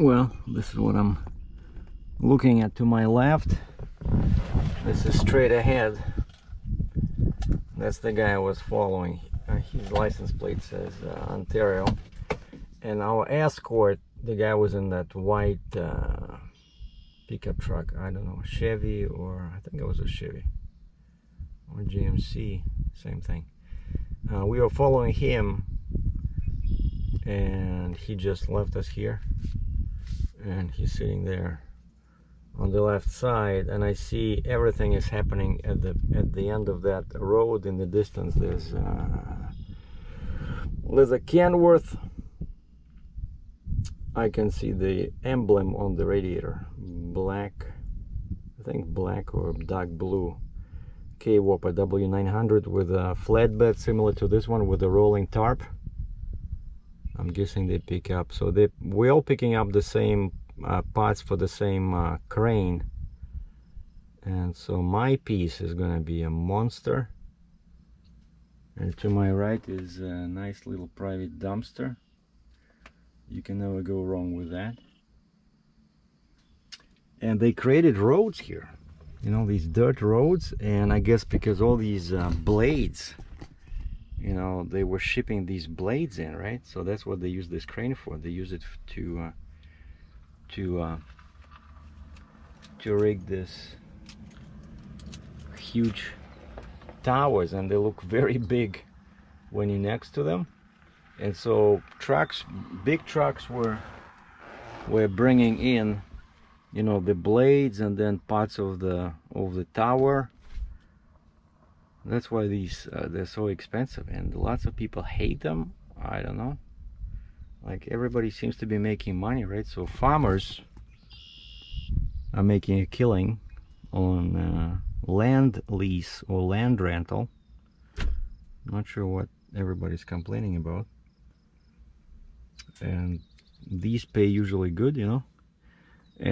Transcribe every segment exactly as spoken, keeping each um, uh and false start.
well, this is what I'm looking at to my left. This is straight ahead. That's the guy I was following. Uh, his license plate says uh, Ontario. And our escort, the guy was in that white uh, pickup truck. I don't know, Chevy or I think it was a Chevy or G M C, same thing. Uh, we were following him, and he just left us here, and he's sitting there on the left side, and I see everything is happening at the at the end of that road. In the distance there's uh, there's a Kenworth. I can see the emblem on the radiator, black, I think black or dark blue, K W W nine hundred with a flatbed similar to this one with a rolling tarp. I'm guessing they pick up, so they we're all picking up the same Uh, parts for the same uh, crane, and so my piece is gonna be a monster. And to my right is a nice little private dumpster. You can never go wrong with that. And they created roads here, you know, these dirt roads. And I guess because all these uh, blades, you know, they were shipping these blades in, right? So that's what they use this crane for. They use it to uh, to uh, to rig this huge towers, and they look very big when you're next to them. And so trucks, big trucks were were bringing in, you know, the blades and then parts of the of the tower. That's why these uh, they're so expensive, and lots of people hate them. I don't know. Like, everybody seems to be making money, right? So farmers are making a killing on uh, land lease or land rental. Not sure what everybody's complaining about. And these pay usually good, you know.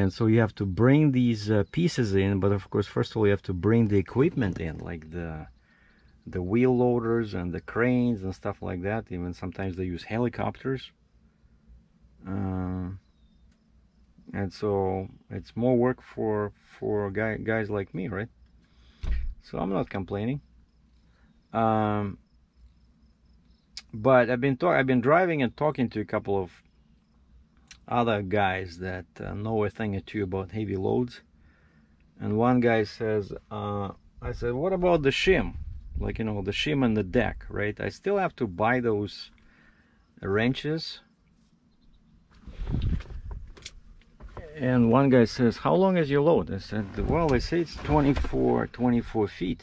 And so you have to bring these uh, pieces in, but of course, first of all, you have to bring the equipment in, like the the wheel loaders and the cranes and stuff like that. Even sometimes they use helicopters. Uh, and so it's more work for for guy, guys like me, right? So I'm not complaining. Um, but I've been talk I've been driving and talking to a couple of other guys that uh, know a thing or two about heavy loads. And one guy says, uh, I said, what about the shim? Like, you know, the shim and the deck, right? I still have to buy those wrenches. And one guy says, how long is your load? I said, well, they say it's twenty-four feet.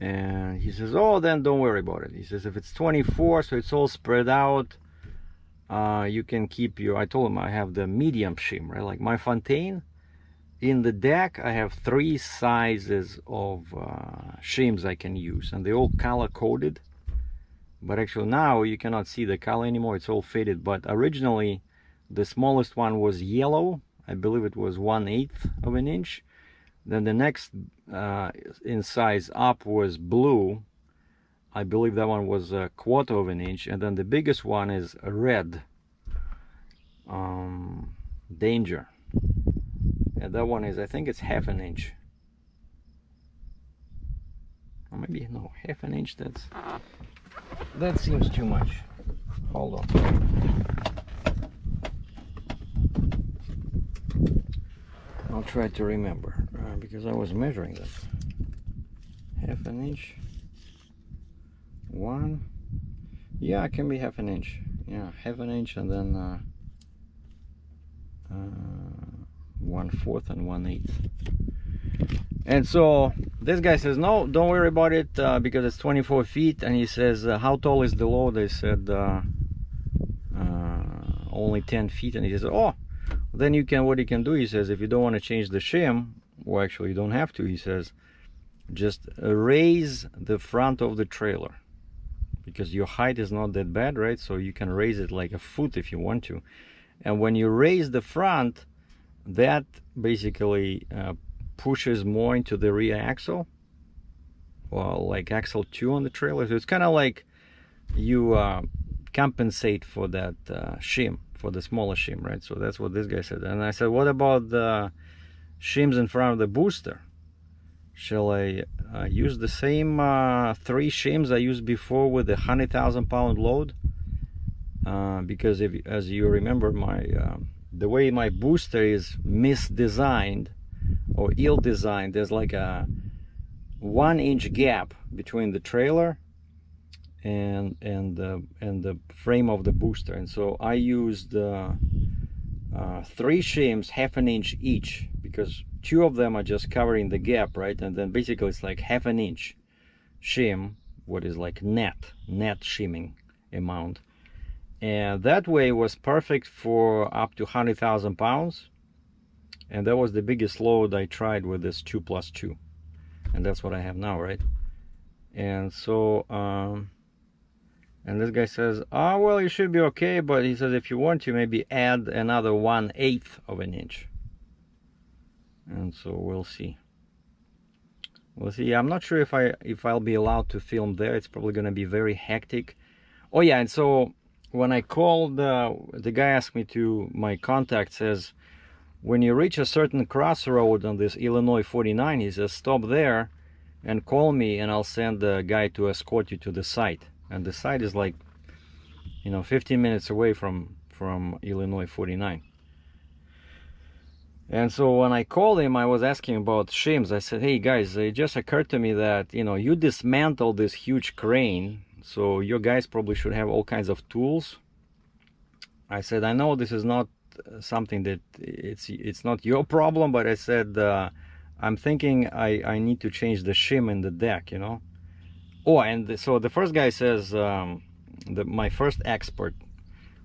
And he says, oh, then don't worry about it. He says, if it's twenty-four, so it's all spread out, uh, you can keep your, I told him I have the medium shim, right? Like my Fontaine, in the deck, I have three sizes of uh, shims I can use. And they're all color-coded. But actually now you cannot see the color anymore. It's all faded. But originally, the smallest one was yellow. I believe it was one eighth of an inch. Then the next uh, in size up was blue. I believe that one was a quarter of an inch. And then the biggest one is red. Um, danger. And that one is, I think it's half an inch. Or maybe, no, half an inch, that's... That seems too much. Hold on. I'll try to remember, uh, because I was measuring this. Half an inch. One. Yeah, it can be half an inch. Yeah, half an inch, and then uh, uh, one fourth and one eighth. And so this guy says, no, don't worry about it, uh, because it's twenty-four feet. And he says, uh, how tall is the load? I said, uh, uh, only ten feet. And he says, oh. Then you can, what you can do, he says, if you don't want to change the shim, well, actually you don't have to, he says, just raise the front of the trailer, because your height is not that bad, right? So you can raise it like a foot if you want to. And when you raise the front, that basically uh, pushes more into the rear axle, well, like axle two on the trailer. So it's kind of like you uh, compensate for that uh, shim, for the smaller shim, right? So that's what this guy said. And I said, what about the shims in front of the booster? Shall I uh, use the same uh, three shims I used before with the one hundred thousand pound load? Uh, because if, as you remember, my uh, the way my booster is misdesigned or ill-designed, there's like a one inch gap between the trailer and and the and the frame of the booster. And so I used uh, uh, three shims half an inch each, because two of them are just covering the gap, right? And then basically it's like half an inch shim, what is like net net shimming amount. And that way was perfect for up to one hundred thousand pounds, and that was the biggest load I tried with this two plus two, and that's what I have now, right? And so um and this guy says, oh well, you should be okay, but he says if you want to maybe add another one eighth of an inch. And so we'll see, we'll see. I'm not sure if I if I'll be allowed to film there. It's probably going to be very hectic. Oh yeah, and so when I called, uh, the guy asked me to, my contact says, when you reach a certain crossroad on this Illinois forty-nine, he says, stop there and call me and I'll send the guy to escort you to the site. And the site is like, you know, fifteen minutes away from, from Illinois forty-nine. And so when I called him, I was asking about shims. I said, hey guys, it just occurred to me that, you know, you dismantled this huge crane, so your guys probably should have all kinds of tools. I said, I know this is not something that it's it's not your problem, but I said, uh, I'm thinking I, I need to change the shim in the deck, you know. Oh, and so the first guy says, um, the, my first expert,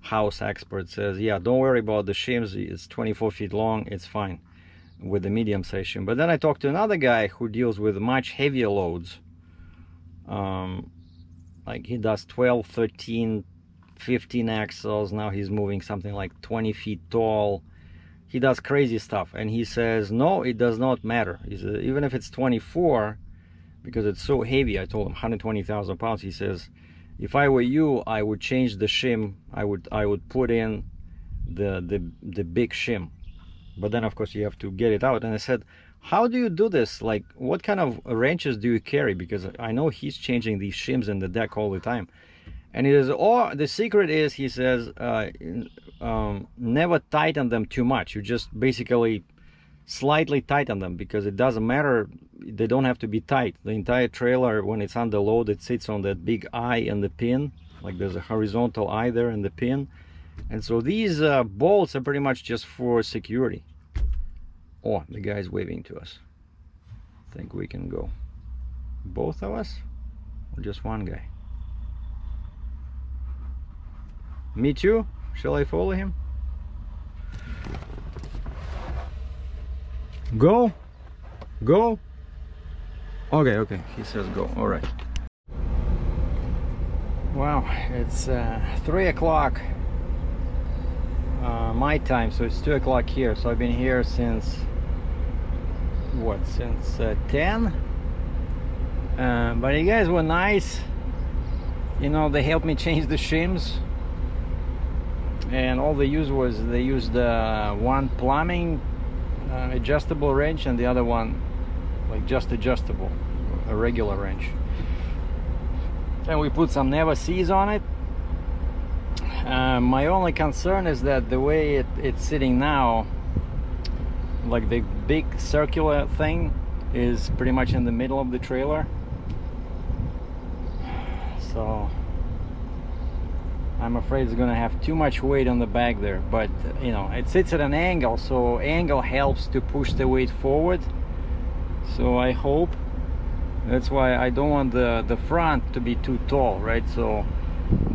house expert says, yeah, don't worry about the shims, it's twenty-four feet long, it's fine with the medium size shim. But then I talked to another guy who deals with much heavier loads. Um, Like he does twelve, thirteen, fifteen axles. Now he's moving something like twenty feet tall. He does crazy stuff. And he says, no, it does not matter. He says, even if it's twenty-four, because it's so heavy, I told him one hundred twenty thousand pounds. He says, if I were you, I would change the shim. I would I would put in the, the, the big shim. But then, of course, you have to get it out. And I said, how do you do this? Like, what kind of wrenches do you carry? Because I know he's changing these shims in the deck all the time. And it is, or the secret is, he says, uh, um, never tighten them too much. You just basically slightly tighten them, because it doesn't matter. They don't have to be tight. The entire trailer, when it's under load, it sits on that big eye and the pin. Like there's a horizontal eye there and the pin. And so these uh, bolts are pretty much just for security. Oh, the guy's waving to us. I think we can go. Both of us? Or just one guy? Me too? Shall I follow him? Go? Go? Okay, okay. He says go. Alright. Wow, it's uh, three o'clock. Uh, my time, so it's two o'clock here. So I've been here since what? Since uh, ten. Uh, but you guys were nice. You know, they helped me change the shims, and all they used was they used uh, one plumbing uh, adjustable wrench and the other one like just adjustable, a regular wrench. And we put some Never-Sees on it. Uh, my only concern is that the way it, it's sitting now, like the big circular thing is pretty much in the middle of the trailer, so I'm afraid it's gonna have too much weight on the back there. But you know, it sits at an angle, so angle helps to push the weight forward. So I hope that's why I don't want the, the front to be too tall, right? So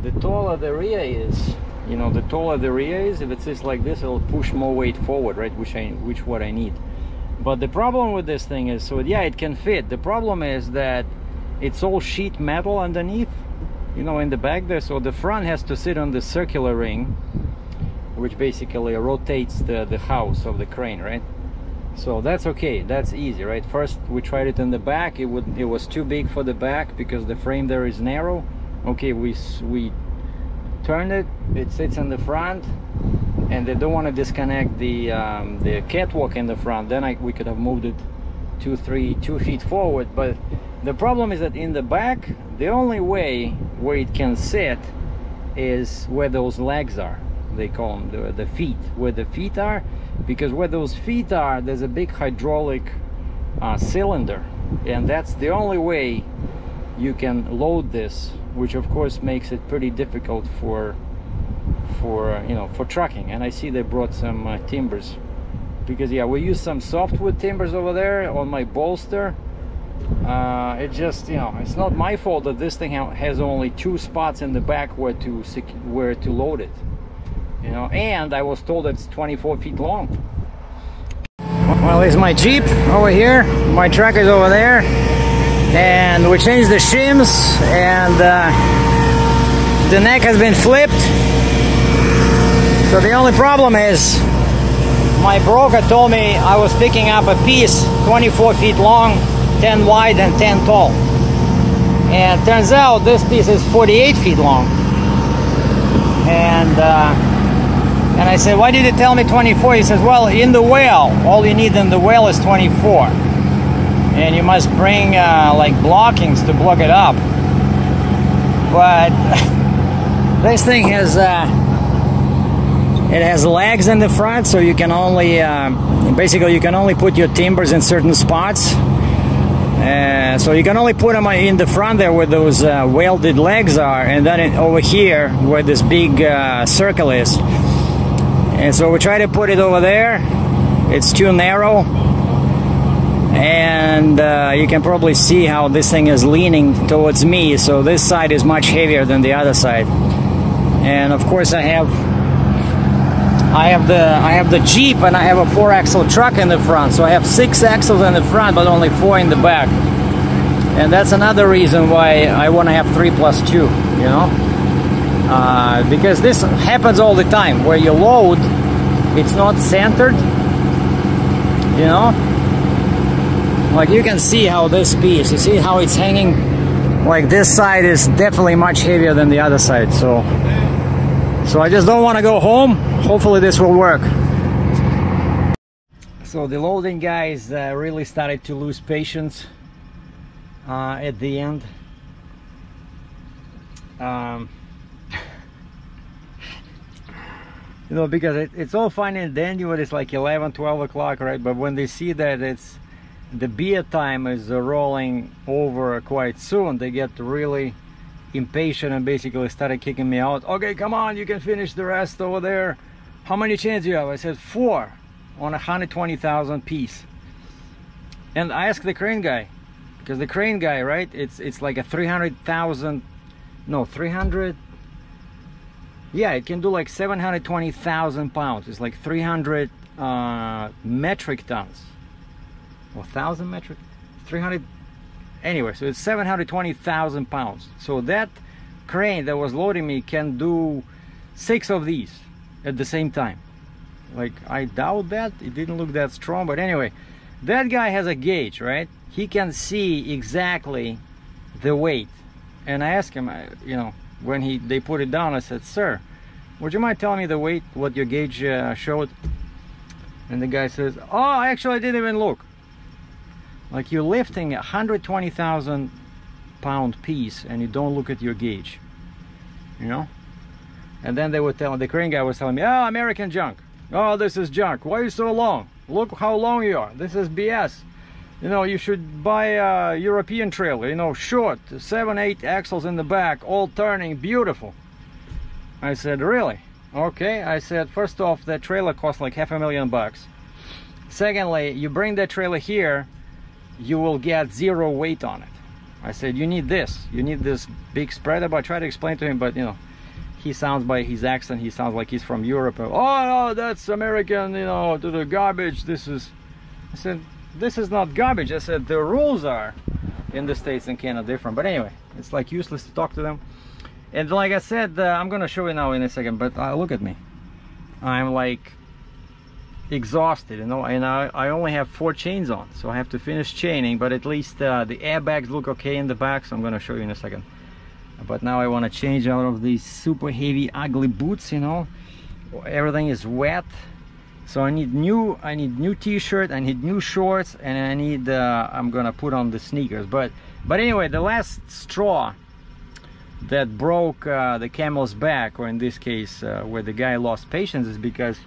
the taller the rear is, you know, the taller the rear is, if it sits like this, it'll push more weight forward, right? Which I, which what I need. But the problem with this thing is, so yeah, it can fit. The problem is that it's all sheet metal underneath, you know, in the back there. So the front has to sit on the circular ring, which basically rotates the, the house of the crane, right? So that's okay, that's easy, right? First we tried it in the back. It would, it was too big for the back because the frame there is narrow. Okay, we we turned it, it sits in the front, and they don't want to disconnect the um, the catwalk in the front, then I, we could have moved it two, three, two feet forward. But the problem is that in the back, the only way where it can sit is where those legs are. They call them the, the feet, where the feet are, because where those feet are, there's a big hydraulic uh, cylinder, and that's the only way you can load this, which of course makes it pretty difficult for for you know for trucking. And I see they brought some uh, timbers, because yeah, we used some softwood timbers over there on my bolster. Uh, it just, you know, it's not my fault that this thing ha has only two spots in the back where to sec where to load it, you know. And I was told it's twenty-four feet long. Well, there's my Jeep over here, my truck is over there, and we changed the shims, and uh, the neck has been flipped. So the only problem is my broker told me I was picking up a piece twenty-four feet long, ten wide and ten tall, and turns out this piece is forty-eight feet long. And uh, and I said, why did you tell me twenty-four? He says, well, in the well, all you need in the well is twenty-four, and you must bring uh, like blockings to block it up. But this thing has uh, it has legs in the front, so you can only uh, basically you can only put your timbers in certain spots. Uh, so you can only put them in the front there where those uh, welded legs are, and then it, over here where this big uh, circle is. And so we try to put it over there, it's too narrow, and uh, you can probably see how this thing is leaning towards me, so this side is much heavier than the other side. And of course I have I have the I have the Jeep, and I have a four axle truck in the front, so I have six axles in the front but only four in the back. And that's another reason why I want to have three plus two, you know, uh, because this happens all the time where you load, it's not centered, you know. Like you can see how this piece, you see how it's hanging, like this side is definitely much heavier than the other side. So So I just don't want to go home. Hopefully this will work. So the loading guys uh, really started to lose patience uh, at the end. Um, you know, because it, it's all fine and dandy when it's like eleven, twelve o'clock, right? But when they see that it's the beer time is rolling over quite soon, they get really impatient and basically started kicking me out. Okay, come on, you can finish the rest over there. How many chains do you have? I said four on a one hundred twenty thousand piece. And I asked the crane guy, because the crane guy, right, it's it's like a three hundred thousand, no, three hundred, yeah, it can do like seven hundred twenty thousand pounds. It's like three hundred uh, metric tons or thousand metric, three hundred. Anyway, so it's seven hundred twenty thousand pounds. So that crane that was loading me can do six of these at the same time. Like, I doubt that. It didn't look that strong. But anyway, that guy has a gauge, right? He can see exactly the weight. And I asked him, you know, when he they put it down, I said, sir, would you mind telling me the weight, what your gauge uh, showed? And the guy says, oh, actually, I didn't even look. Like, you're lifting a one hundred twenty thousand pound piece and you don't look at your gauge, you know? And then they were telling, the crane guy was telling me, oh, American junk. Oh, this is junk. Why are you so long? Look how long you are. This is B S. You know, you should buy a European trailer, you know, short, seven, eight axles in the back, all turning, beautiful. I said, really? Okay. I said, first off, that trailer costs like half a million bucks. Secondly, you bring that trailer here, you will get zero weight on it. I said, you need this, you need this big spreader. But I tried to explain to him, but you know, he sounds, by his accent, he sounds like he's from Europe. Oh no, that's American, you know, to the garbage. This is, I said, this is not garbage. I said, the rules are in the States and Canada different. But anyway, it's like useless to talk to them. And like I said, uh, I'm gonna show you now in a second, but uh, look at me, I'm like exhausted, you know, and I, I only have four chains on, so I have to finish chaining. But at least uh, the airbags look okay in the back, so I'm gonna show you in a second. But now I want to change out of these super heavy ugly boots, you know, everything is wet. So I need new, I need new t-shirt, I need new shorts, and I need, uh, I'm gonna put on the sneakers. But, but anyway, the last straw that broke uh, the camel's back, or in this case, uh, where the guy lost patience, is because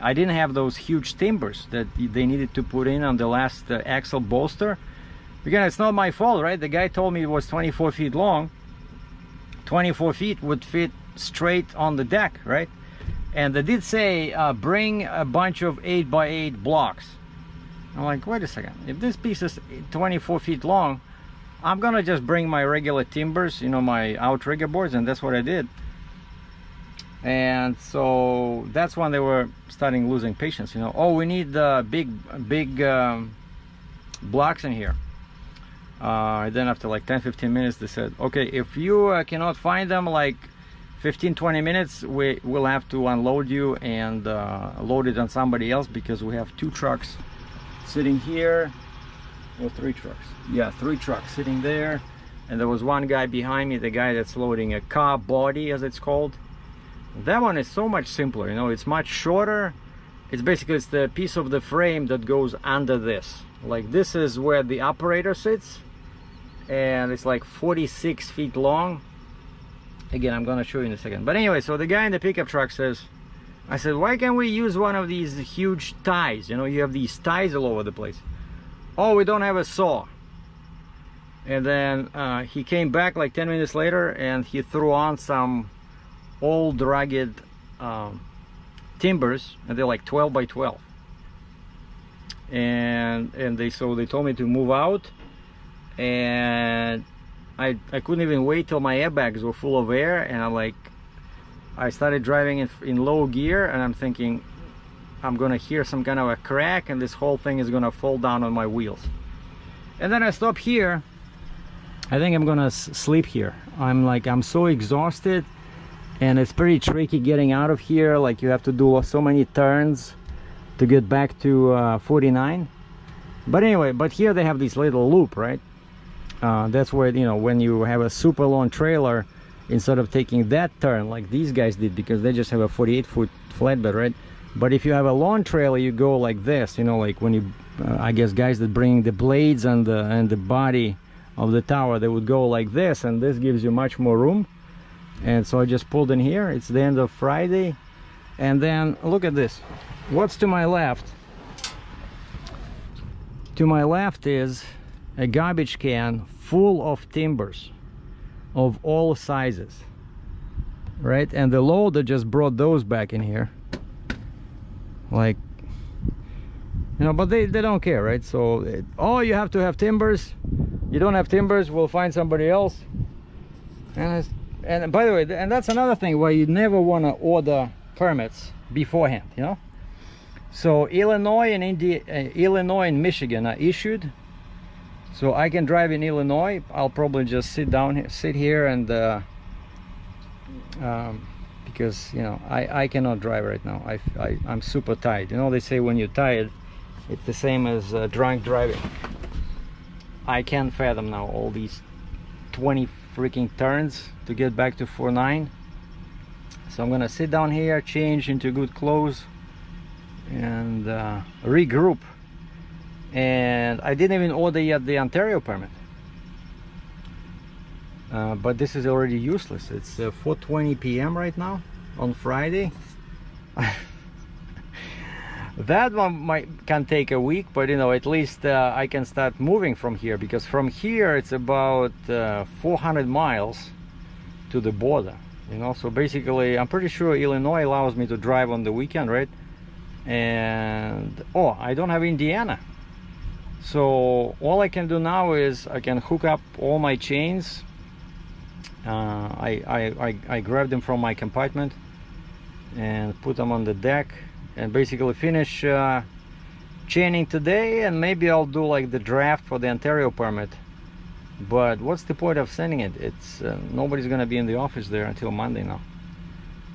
I didn't have those huge timbers that they needed to put in on the last uh, axle bolster. Again, it's not my fault, right? The guy told me it was twenty-four feet long. twenty-four feet would fit straight on the deck, right? And they did say, uh, bring a bunch of eight by eight blocks. I'm like, wait a second, if this piece is twenty-four feet long, I'm gonna just bring my regular timbers, you know, my outrigger boards, and that's what I did. And so that's when they were starting losing patience, you know. Oh, we need uh, big, big um, blocks in here. Uh, then after like ten fifteen minutes, they said, okay, if you uh, cannot find them, like fifteen twenty minutes, we will have to unload you and uh, load it on somebody else, because we have two trucks sitting here, or three trucks. Yeah, three trucks sitting there. And there was one guy behind me, the guy that's loading a car body, as it's called. That one is so much simpler, you know, it's much shorter. It's basically, it's the piece of the frame that goes under this. Like, this is where the operator sits, and it's like forty-six feet long. Again, I'm gonna show you in a second. But anyway, so the guy in the pickup truck says, I said, why can't we use one of these huge ties? You know, you have these ties all over the place. Oh, we don't have a saw. And then uh, he came back like ten minutes later, and he threw on some old rugged um, timbers, and they're like twelve by twelve, and and they so they told me to move out, and I, I couldn't even wait till my airbags were full of air, and I'm like, I started driving in, in low gear, and I'm thinking I'm gonna hear some kind of a crack, and this whole thing is gonna fall down on my wheels. And then I stopped here. I think I'm gonna s sleep here. I'm like, I'm so exhausted, and it's pretty tricky getting out of here. Like, you have to do so many turns to get back to uh, forty-nine. But anyway, but here they have this little loop, right? Uh, that's where, you know, when you have a super long trailer, instead of taking that turn like these guys did, because they just have a forty-eight foot flatbed, right? But if you have a long trailer, you go like this, you know, like when you, uh, I guess guys that bring the blades and the, and the body of the tower, they would go like this, and this gives you much more room. And so I just pulled in here. It's the end of Friday. And then look at this. What's to my left? To my left is a garbage can full of timbers of all sizes, right? And the loader just brought those back in here. Like, you know, but they, they don't care, right? So, it, oh, you have to have timbers. You don't have timbers, we'll find somebody else. And it's, and by the way, and that's another thing why you never want to order permits beforehand, you know. So Illinois and Indi uh, Illinois and Michigan are issued, so I can drive in Illinois. I'll probably just sit down here, sit here, and uh, um, because, you know, I I cannot drive right now. I, I I'm super tired. You know, they say when you're tired, it's the same as uh, drunk driving. I can't fathom now all these twenty freaking turns to get back to forty-nine. So I'm gonna sit down here, change into good clothes, and uh, regroup. And I didn't even order yet the Ontario permit, uh, but this is already useless. It's uh, four twenty p m right now on Friday. That one might can take a week, but you know, at least uh, I can start moving from here, because from here it's about uh, four hundred miles to the border, you know. So basically, I'm pretty sure Illinois allows me to drive on the weekend, right? And oh, I don't have Indiana, so all I can do now is I can hook up all my chains. uh, I, I, I, I grabbed them from my compartment and put them on the deck, and basically finish uh, chaining today, and maybe I'll do like the draft for the Ontario permit. But what's the point of sending it? It's uh, nobody's gonna be in the office there until Monday now.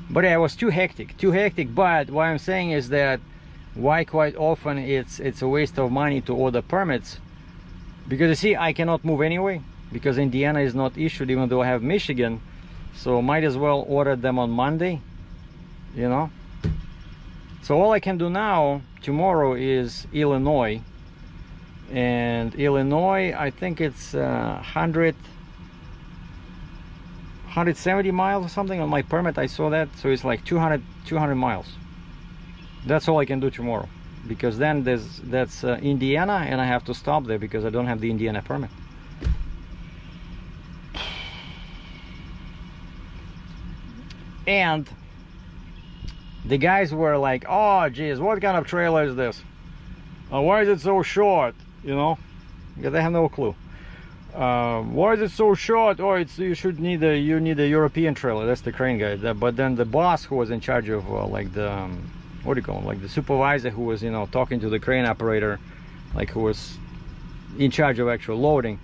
But yeah, it was too hectic, too hectic. But what I'm saying is that why quite often it's it's a waste of money to order permits, because you see, I cannot move anyway, because Indiana is not issued, even though I have Michigan. So might as well order them on Monday. you know. So all I can do now tomorrow is Illinois, and Illinois, I think it's uh, one hundred, one hundred seventy miles or something on my permit. I saw that, so it's like two hundred, two hundred miles. That's all I can do tomorrow, because then there's that's uh, Indiana, and I have to stop there because I don't have the Indiana permit. And the guys were like, oh geez, what kind of trailer is this? Uh, why is it so short? You know, because they have no clue. Uh, why is it so short? Oh, it's, you should need a you need a European trailer. That's the crane guy. That, but then the boss who was in charge of uh, like the um, what do you call him? Like the supervisor who was, you know, talking to the crane operator, like who was in charge of actual loading.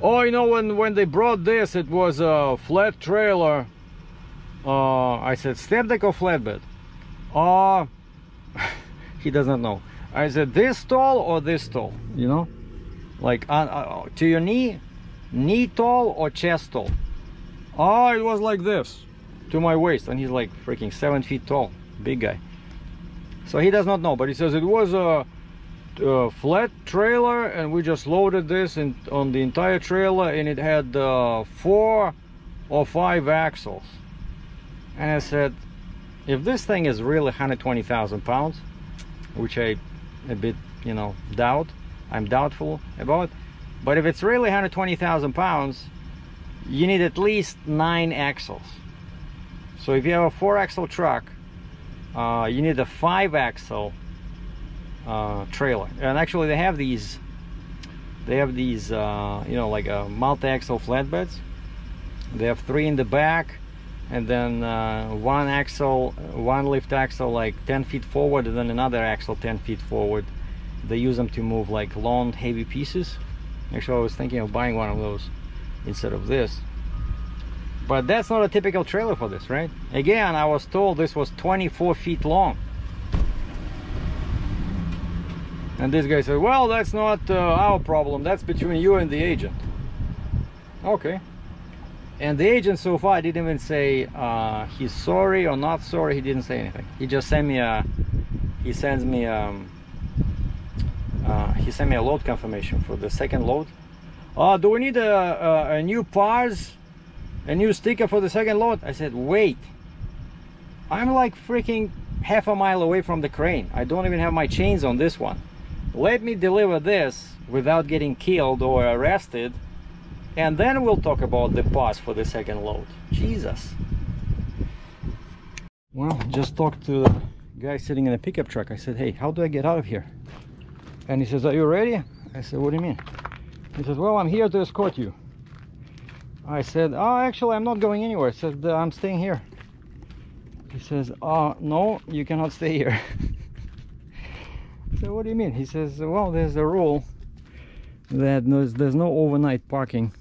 Oh, you know, when when they brought this, it was a flat trailer. Uh, I said step deck or flatbed? Uh, he does not know. I said this tall or this tall, you know, like uh, uh, to your knee, knee tall or chest tall? Oh, it was like this to my waist, and he's like freaking seven feet tall, big guy. So he does not know, but he says it was a, a flat trailer, and we just loaded this in, on the entire trailer, and it had uh, four or five axles. And I said, if this thing is really one hundred twenty thousand pounds, which I a bit, you know, doubt, I'm doubtful about, but if it's really one hundred twenty thousand pounds, you need at least nine axles. So if you have a four axle truck, uh, you need a five axle uh, trailer. And actually they have these, they have these, uh, you know, like a multi-axle flatbeds. They have three in the back, and then uh, one axle, one lift axle like ten feet forward, and then another axle ten feet forward. They use them to move like long heavy pieces. Actually I was thinking of buying one of those instead of this, but that's not a typical trailer for this, right? Again, I was told this was twenty-four feet long, and this guy said, well, that's not uh, our problem, that's between you and the agent. Okay. And the agent so far didn't even say uh, he's sorry or not sorry. He didn't say anything. He just sent me a. He sends me. Um, uh, he sent me a load confirmation for the second load. Uh, do we need a, a, a new P A R S, a new sticker for the second load? I said, wait. I'm like freaking half a mile away from the crane. I don't even have my chains on this one. Let me deliver this without getting killed or arrested, and then we'll talk about the P A R S for the second load. Jesus. Well, just talked to the guy sitting in a pickup truck. I said, hey, how do I get out of here? And he says, are you ready? I said, what do you mean? He says, well, I'm here to escort you. I said, oh, actually, I'm not going anywhere. I said, I'm staying here. He says, oh, no, you cannot stay here. I said, what do you mean? He says, well, there's a rule that there's, there's no overnight parking.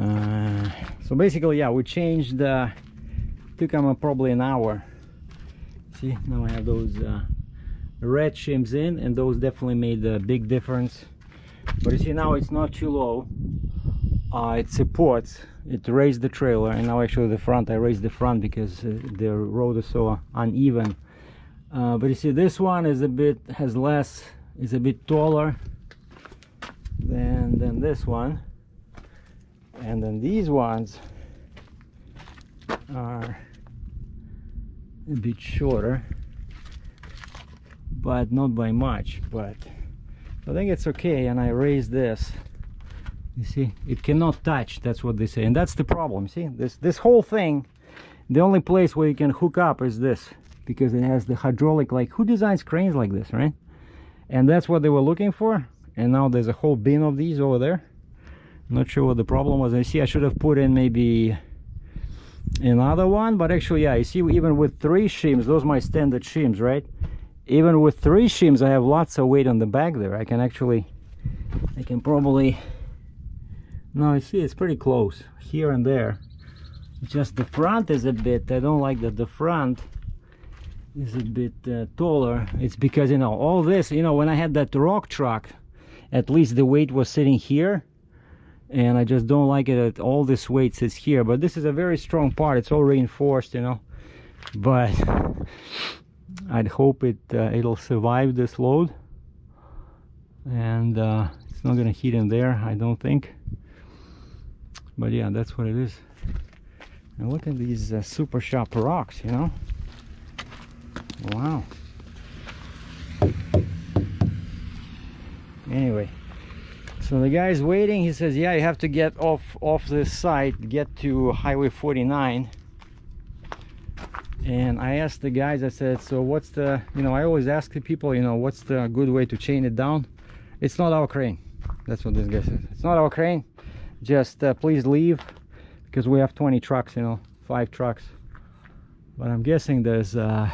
Uh, so basically, yeah, we changed, uh, took them probably an hour. See, now I have those uh, red shims in, and those definitely made a big difference. But you see, now it's not too low, uh, it supports, it raised the trailer, and now actually the front, I raised the front because uh, the road is so uneven. Uh, but you see, this one is a bit, has less, is a bit taller than, than this one. And then these ones are a bit shorter, but not by much. But I think it's okay. And I raised this, you see, it cannot touch, that's what they say. And that's the problem. See, this this whole thing, the only place where you can hook up is this, because it has the hydraulic. Like, who designs cranes like this, right? And that's what they were looking for. And now there's a whole bin of these over there. Not sure what the problem was. I see I should have put in maybe another one, but actually, yeah, you see, even with three shims, those are my standard shims, right? Even with three shims, I have lots of weight on the back there. I can actually, I can probably, no, you see, it's pretty close here and there. Just the front is a bit, I don't like that the front is a bit uh, taller. It's because, you know, all this, you know, when I had that rock truck, at least the weight was sitting here, and I just don't like it that all this weight sits here. But this is a very strong part, it's all reinforced, you know. but I'd hope it uh, it'll survive this load, and uh, it's not gonna heat in there, I don't think. But yeah, that's what it is. And look at these uh, super sharp rocks, you know. Wow. Anyway, so the guy's waiting. He says, yeah, you have to get off off this side, get to highway forty-nine. And I asked the guys, I said, so what's the, you know, I always ask the people, you know, what's the good way to chain it down? It's not our crane. That's what this guy says. It's not our crane. Just uh, please leave, because we have twenty trucks, you know, five trucks. But I'm guessing there's uh,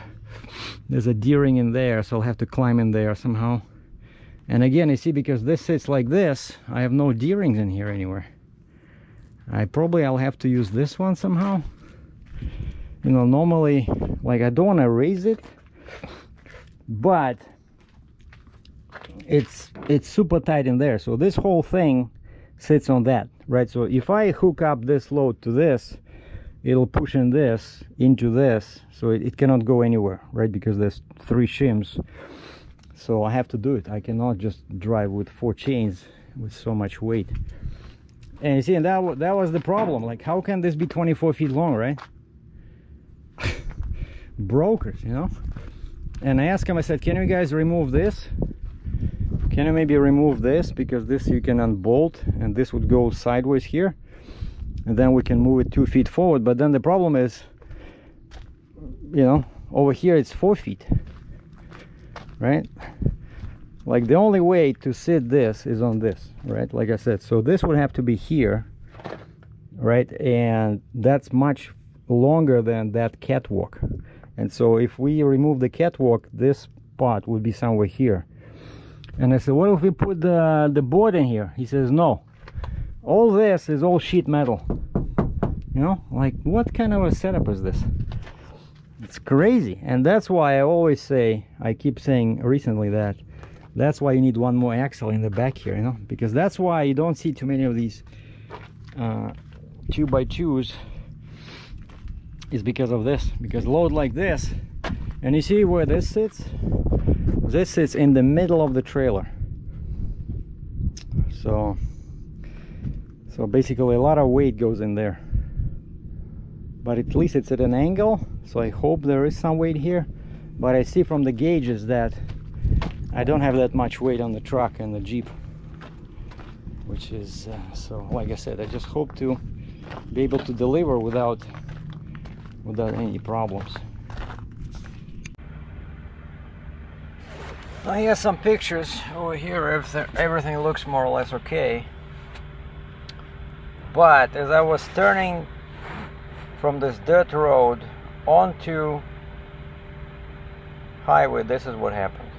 there's a D-ring in there, so I'll have to climb in there somehow. And again, you see, because this sits like this, I have no D-rings in here anywhere. I probably I'll have to use this one somehow. You know, normally, like, I don't want to raise it, but it's it's super tight in there. So this whole thing sits on that, right? So if I hook up this load to this, it'll push in this into this, so it, it cannot go anywhere, right? Because there's three shims. So I have to do it. I cannot just drive with four chains with so much weight. And you see, and that, that was the problem. Like, how can this be twenty-four feet long, right? Brokers, you know. And I asked him, I said, can you guys remove this? Can you maybe remove this? Because this you can unbolt, and this would go sideways here, and then we can move it two feet forward. But then the problem is, you know, over here it's four feet, right? Like, the only way to sit this is on this, right? Like I said, so this would have to be here, right? And that's much longer than that catwalk. And so if we remove the catwalk, this part would be somewhere here. And I said, what if we put the, the board in here? He says, no, all this is all sheet metal. You know, like, what kind of a setup is this? It's crazy. And that's why I always say, I keep saying recently, that that's why you need one more axle in the back here, you know, because that's why you don't see too many of these uh, two by twos, is because of this. Because load like this, and you see where this sits? This sits in the middle of the trailer. So, so basically a lot of weight goes in there. But at least it's at an angle, so I hope there is some weight here. But I see from the gauges that I don't have that much weight on the truck and the Jeep, which is uh, so, like I said, I just hope to be able to deliver without without any problems. I got some pictures over here. Everything, everything looks more or less okay. But as I was turning from this dirt road onto highway, this is what happened.